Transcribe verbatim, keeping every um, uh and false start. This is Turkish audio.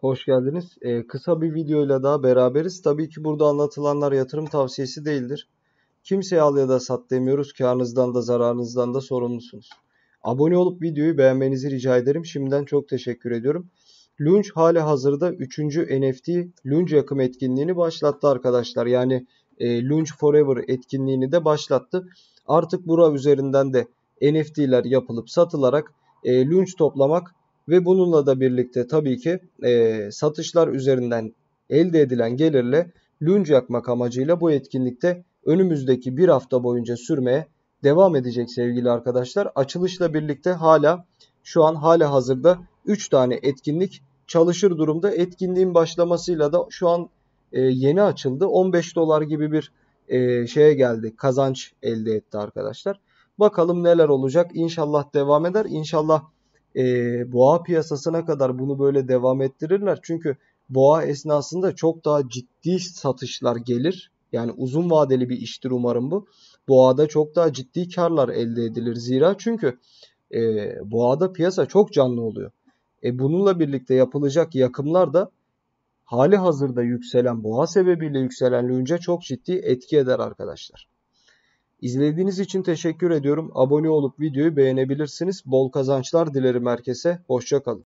Hoş geldiniz. Ee, kısa bir videoyla daha beraberiz. Tabii ki burada anlatılanlar yatırım tavsiyesi değildir. Kimseye al ya da sat demiyoruz. Karınızdan da zararınızdan da sorumlusunuz. Abone olup videoyu beğenmenizi rica ederim. Şimdiden çok teşekkür ediyorum. LUNC hali hazırda üçüncü N F T LUNC yakım etkinliğini başlattı arkadaşlar. Yani e, LUNC Forever etkinliğini de başlattı. Artık bura üzerinden de N F T'ler yapılıp satılarak e, LUNC toplamak ve bununla da birlikte tabii ki e, satışlar üzerinden elde edilen gelirle LUNC yakmak amacıyla bu etkinlikte önümüzdeki bir hafta boyunca sürmeye devam edecek sevgili arkadaşlar. Açılışla birlikte hala şu an hala hazırda üç tane etkinlik çalışır durumda. Etkinliğin başlamasıyla da şu an e, yeni açıldı. on beş dolar gibi bir e, şeye geldi. Kazanç elde etti arkadaşlar. Bakalım neler olacak. İnşallah devam eder. İnşallah e, boğa piyasasına kadar bunu böyle devam ettirirler. Çünkü boğa esnasında çok daha ciddi satışlar gelir. Yani uzun vadeli bir iştir umarım bu. Boğada çok daha ciddi karlar elde edilir. Zira çünkü e, boğada piyasa çok canlı oluyor. E, bununla birlikte yapılacak yakımlar da hali hazırda yükselen boğa sebebiyle yükselen LUNC'e çok ciddi etki eder arkadaşlar. İzlediğiniz için teşekkür ediyorum. Abone olup videoyu beğenebilirsiniz. Bol kazançlar dilerim herkese. Hoşça kalın.